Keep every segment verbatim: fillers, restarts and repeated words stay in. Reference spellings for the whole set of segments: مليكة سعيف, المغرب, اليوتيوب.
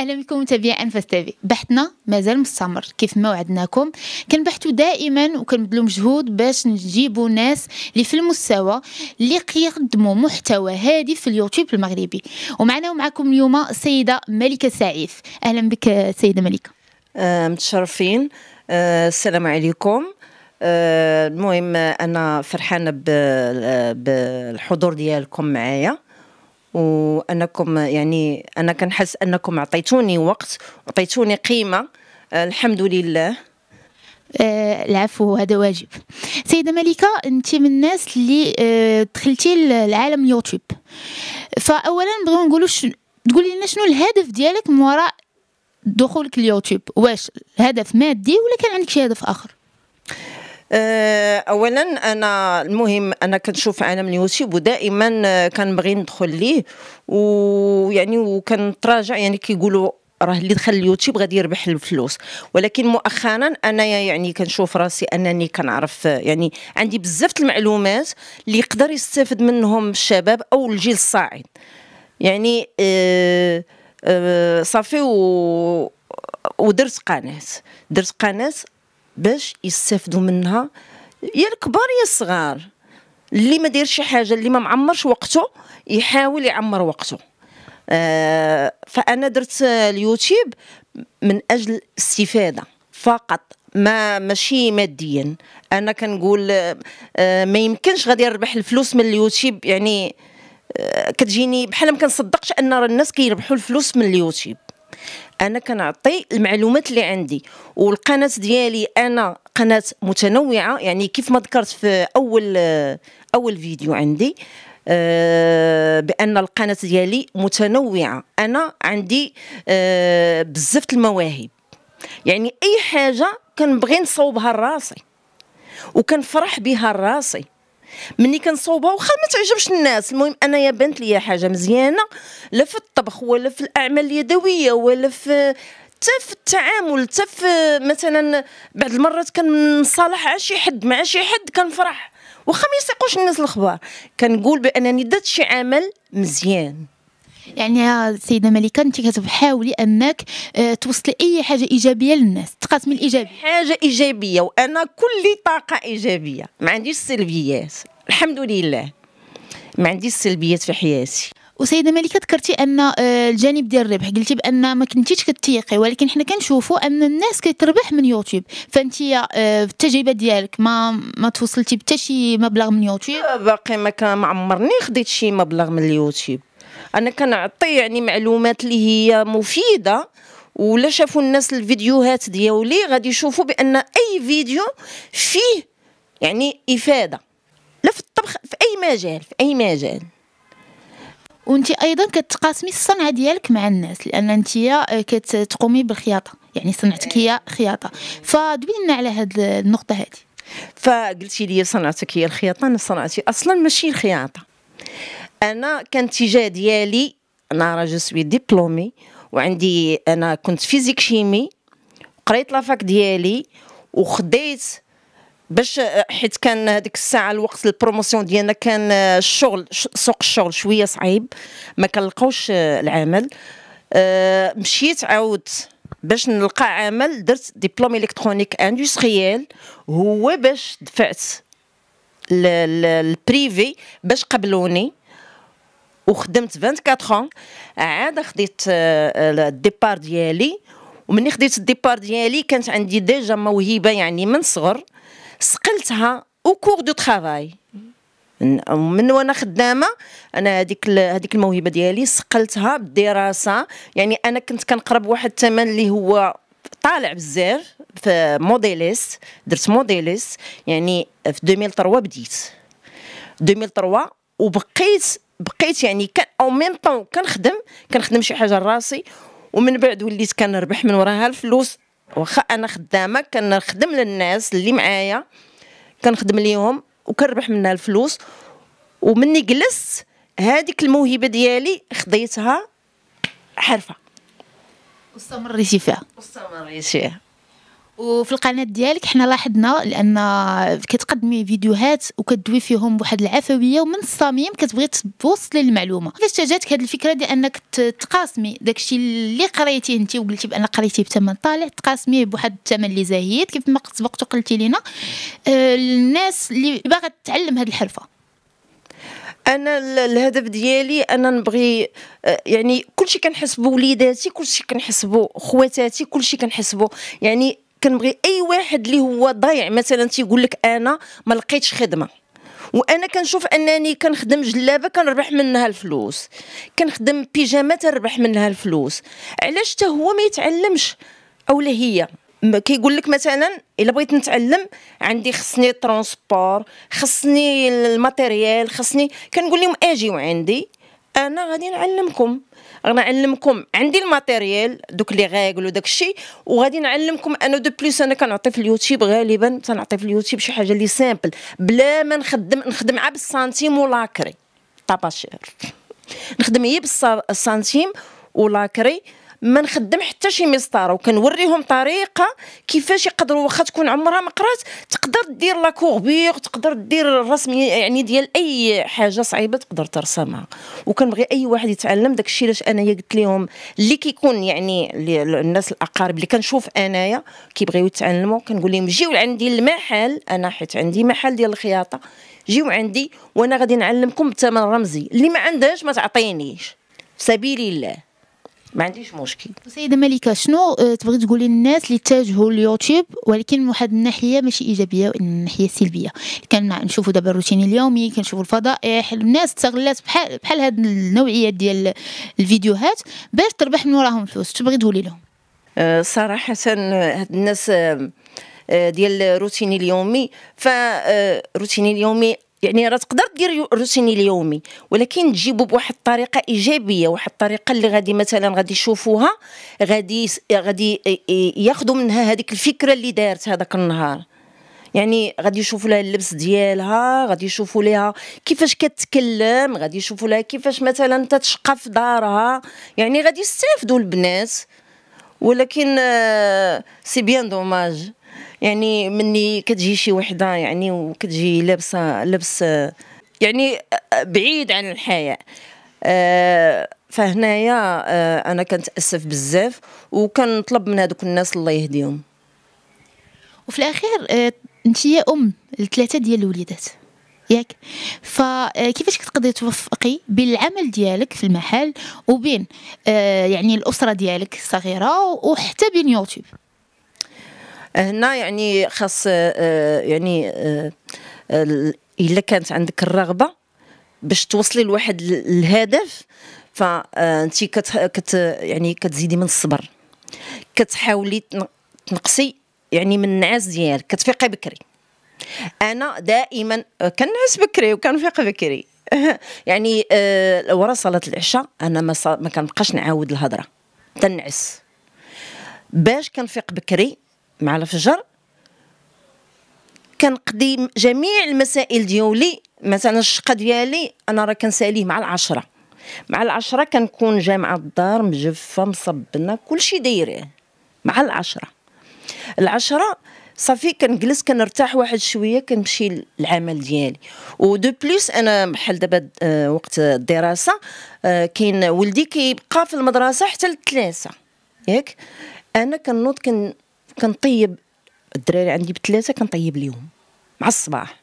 اهلا بكم متابعي انفاس تيفي. بحثنا مازال مستمر كيف ما وعدناكم، كنبحثوا دائما وكنبذلوا مجهود باش نجيبوا ناس اللي في المستوى اللي كيقدموا محتوى هادف في اليوتيوب المغربي. ومعنا ومعكم اليوم السيده مليكة سعيف. اهلا بك سيده مليكة. آه متشرفين. آه السلام عليكم. آه المهم انا فرحانه بالحضور ديالكم معايا، وانكم يعني انا كنحس انكم عطيتوني وقت وعطيتوني قيمه. آه الحمد لله. آه العفو، هذا واجب. سيده مليكة، انت من الناس اللي آه دخلتي لعالم اليوتيوب، فاولا نبغيو نقولوا تقولي لنا شنو الهدف ديالك من وراء دخولك اليوتيوب؟ واش الهدف مادي ولا كان عندك شي هدف اخر؟ اولا انا المهم انا كنشوف عالم اليوتيوب ودائما كنبغي ندخل ليه، ويعني وكنتراجع يعني كيقولوا راه اللي دخل اليوتيوب غادي يربح الفلوس، ولكن مؤخرا انا يعني كنشوف راسي انني كنعرف يعني عندي بزاف المعلومات اللي يقدر يستفد منهم الشباب او الجيل الصاعد. يعني أه أه صافي و ودرت قناه درت قناه باش يستافدوا منها يا الكبار يا الصغار، اللي ما داير شي حاجه، اللي ما معمرش وقته يحاول يعمر وقته. آه فانا درت اليوتيوب من اجل الاستفاده فقط، ما ماشي ماديا. انا كنقول آه ما يمكنش غادي نربح الفلوس من اليوتيوب، يعني آه كتجيني بحال ما كنصدقش ان الناس كيربحوا الفلوس من اليوتيوب. انا كنعطي المعلومات اللي عندي، والقناه ديالي انا قناه متنوعه، يعني كيف ما ذكرت في اول اول فيديو عندي أه بان القناه ديالي متنوعه. انا عندي أه بزاف المواهب، يعني اي حاجه كنبغي نصوبها لراسي وكنفرح بها لراسي مني كنصوبها، وخا ما تعجبش الناس. المهم انايا بانت ليا حاجه مزيانه، لا في الطبخ ولا في الاعمال اليدويه ولا في حتى في التعامل، حتى في مثلا بعض المرات كنصالح مع شي حد مع شي حد كنفرح، وخا ما يسيقوش الناس الاخبار. كنقول بانني درت شي عمل مزيان. يعني يا سيده مليكة، انت كتحاولي انك توصلي اي حاجه ايجابيه للناس، تقاسمي الايجابي حاجه ايجابيه، وانا كل طاقه ايجابيه، ما عنديش سلبيات الحمد لله، ما عنديش سلبيات في حياتي. وسيده مليكة، ذكرتي ان الجانب ديال الربح، قلتي بان ما كنتيش كتيقي، ولكن حنا كنشوفوا ان الناس كتربح من يوتيوب. فانت التجربه ديالك ما ما توصلتي حتى شي مبلغ من يوتيوب؟ باقي ما عمرني خديت شي مبلغ من اليوتيوب. انا كنعطي يعني معلومات اللي هي مفيده، ولا شافوا الناس الفيديوهات ديالي غادي يشوفوا بان اي فيديو فيه يعني افاده، لا في الطبخ، في اي مجال، في اي مجال. وانت ايضا كتقاسمي الصنعه ديالك مع الناس، لان انت كتقومي بالخياطه، يعني صنعتك هي خياطه. فدوي لنا على هاد النقطه هذه. فقلتي لي صنعتك هي الخياطه، انا صنعتي اصلا ماشي الخياطه. انا كنتيجه ديالي انا راجل سوي ديبلومي، وعندي انا كنت فيزيك شيمي، قريت لافاك ديالي وخديت باش حيت كان هذيك الساعه الوقت البروموسيون ديالنا كان الشغل سوق الشغل شويه صعيب، ما كنلقاوش العمل. أه مشيت عاودت باش نلقى عمل، درت ديبلوم الكترونيك اندستريال، هو باش دفعت للبريفي باش قبلوني، وخدمت أربعة وعشرين عام. عاد خديت الديبار ديالي، ومني خديت الديبار ديالي كانت عندي ديجا موهبه يعني من صغر، سقلتها او كور دو طرافاي من وانا خدامه. انا هذيك هذيك الموهبه ديالي سقلتها بالدراسه، يعني انا كنت كنقرب واحد الثمن اللي هو طالع بزاف في موديليس. درت موديليس يعني في ألفين وثلاثة بديت ألفين وثلاثة، وبقيت بقيت يعني كان او ميم طون كنخدم كنخدم شي حاجه لراسي، ومن بعد وليت كنربح من وراها الفلوس. واخا انا خدامه كنخدم للناس اللي معايا، كنخدم ليهم وكنربح منها الفلوس. ومني جلست هذيك الموهبه ديالي خديتها حرفه واستمريتي فيها واستمريتي فيها وفي القناه ديالك حنا لاحظنا لان كتقدمي فيديوهات وكدوي فيهم بواحد العفويه ومن الصميم كتبغي توصلي المعلومه. كيفاش جاتك هذه الفكره ديال انك تقاسمي داكشي اللي قريتيه انت وقلتي بان قريتيه بثمن طالع تقاسميه بواحد الثمن اللي زايد كيف ما سبق قلتي لينا آه الناس اللي باغا تعلم هذه الحرفه؟ انا الهدف ديالي انا نبغي يعني كلشي كنحسبو وليداتي كلشي كنحسبو خواتاتي كلشي كنحسبو يعني كنبغي اي واحد اللي هو ضايع مثلا تيقول لك انا ما لقيتش خدمه وانا كنشوف انني كنخدم جلابه كنربح منها الفلوس كنخدم بيجامه تربح منها الفلوس علاش حتى هو ما يتعلمش اولا هي كيقول لك مثلا الا بغيت نتعلم عندي خصني ترونسبور خصني الماتيريال خصني كنقول لهم اجيو عندي انا غادي نعلمكم غنعلمكم عندي الماتيريال دوك لي غاكل وداك الشيء وغادي نعلمكم انا دو بليس انا كنعطي في اليوتيوب غالبا تنعطي في اليوتيوب شي حاجه لي سامبل بلا ما نخدم نخدم عا بالسنتيم ولاكري طاباشير نخدم هي بالسنتيم ولاكري ما نخدم حتى شي مسطره وكنوريهم طريقه كيفاش يقدروا واخا تكون عمرها ما قرات تقدر دير لا كوربيغ تقدر دير الرسم يعني ديال اي حاجه صعيبه تقدر ترسمها وكنبغي اي واحد يتعلم داك الشيء علاش انايا قلت لهم اللي كيكون يعني الناس الاقارب اللي كنشوف انايا كيبغيو يتعلموا كنقول لهم جيو عندي المحل انا حيت عندي محل ديال الخياطه جيو عندي وانا غادي نعلمكم بثمن رمزي اللي ما عندهاش ما تعطينيش في سبيل الله ما عنديش مشكل. سيده مليكة شنو تبغي تقولي للناس اللي اتجهوا لليوتيوب ولكن من واحد الناحيه ماشي ايجابيه وان الناحيه سلبيه كنشوفوا دابا الروتين اليومي كنشوفوا الفضائح الناس استغلات بحال بحال هاد النوعيه ديال الفيديوهات باش تربح من وراهم الفلوس تبغي تقولي لهم؟ أه صراحه هاد الناس ديال الروتين اليومي فالروتين اليومي يعني راه تقدر دير الروتين اليومي ولكن تجيبو بواحد الطريقه ايجابيه واحد الطريقه اللي غادي مثلا غادي يشوفوها غادي غادي ياخذوا منها هذيك الفكره اللي دارت هذاك النهار يعني غادي يشوفوا لها اللبس ديالها غادي يشوفوا لها كيفاش كتكلم غادي يشوفوا لها كيفاش مثلا تتشقى في دارها يعني غادي يستافدوا البنات ولكن سي بيان دوماج يعني مني كتجي شي وحده يعني وكتجي لابسه لبس يعني بعيد عن الحياة فهنايا انا كنتاسف بزاف وكنطلب من هذوك الناس الله يهديهم. وفي الاخير انت يا ام لثلاثه ديال الوليدات ياك فكيفاش كتقدري توفقي بين العمل ديالك في المحل وبين يعني الاسره ديالك الصغيره وحتى بين يوتيوب؟ هنا يعني خاص يعني الا كانت عندك الرغبه باش توصلي لواحد الهدف فانت كت, كت يعني كتزيدي من الصبر كتحاولي تنقصي يعني من النعاس ديالك كتفيقي بكري انا دائما كنعس بكري وكنفيق بكري يعني ورا صلاه العشاء انا ما, ما كنبقاش نعاود الهضره تنعس باش كنفيق بكري مع الفجر كنقضي جميع المسائل ديالي مثلا الشقه ديالي انا راه كنساليه مع العشرة مع العشرة كنكون جامعه الدار مجفه مصبنه كلشي دايره مع العشرة العشرة صافي كنجلس كنرتاح واحد شويه كنمشي للعمل ديالي ودو بليس انا بحال دابا وقت الدراسه كاين ولدي كيبقى في المدرسه حتى للثلاثه ياك انا كنوض كن كنطيب الدراري عندي بثلاثه كنطيب ليهم مع الصباح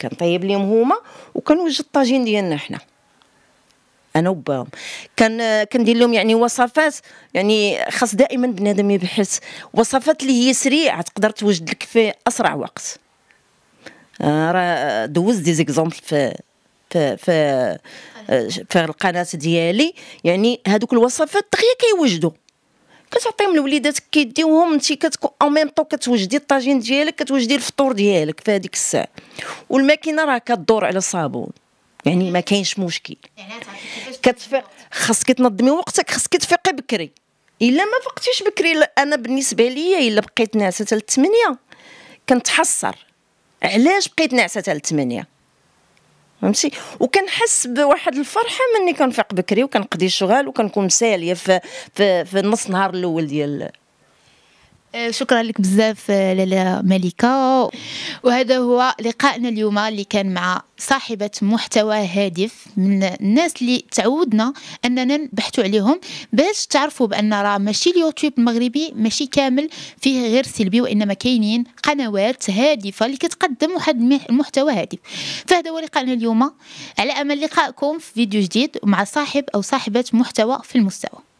كنطيب ليهم هما وكنوجد الطاجين ديالنا حنا انا وباهم كان كندير لهم يعني وصفات يعني خاص دائما بنادم يبحث وصفات اللي هي سريعه تقدر توجد لك في اسرع وقت راه دوز دي زيكزامبل في في في, في القناه ديالي يعني هذوك الوصفات دغيا كيوجدوا كتعطيهم لوليداتك كيديوهم انت كتكون او ميم طو كتوجدي الطاجين ديالك كتوجدي الفطور ديالك في هذيك الساعه والماكينه راه كدور على صابون يعني ما كاينش مشكل يعني كتفيق خاصك تنظمي وقتك خاصك تفيقي بكري الا ما فقتيش بكري انا بالنسبه ليا الا بقيت ناعسه حتى للثمانية كنتحسر علاش بقيت ناعسه حتى للثمانية فهمتي وكنحس بواحد الفرحه ملي كنفيق بكري وكنقضي الشغل وكنكون مساليه في في, في النص نهار الاول ديال شكرا لك بزاف لاله مليكة. وهذا هو لقائنا اليوم اللي كان مع صاحبة محتوى هادف، من الناس اللي تعودنا اننا نبحثوا عليهم باش تعرفوا بان راه ماشي اليوتيوب المغربي ماشي كامل فيه غير سلبي، وانما كاينين قنوات هادفة اللي كتقدم واحد المحتوى هادف. فهذا هو لقائنا اليوم، على امل لقائكم في فيديو جديد مع صاحب او صاحبة محتوى في المستوى.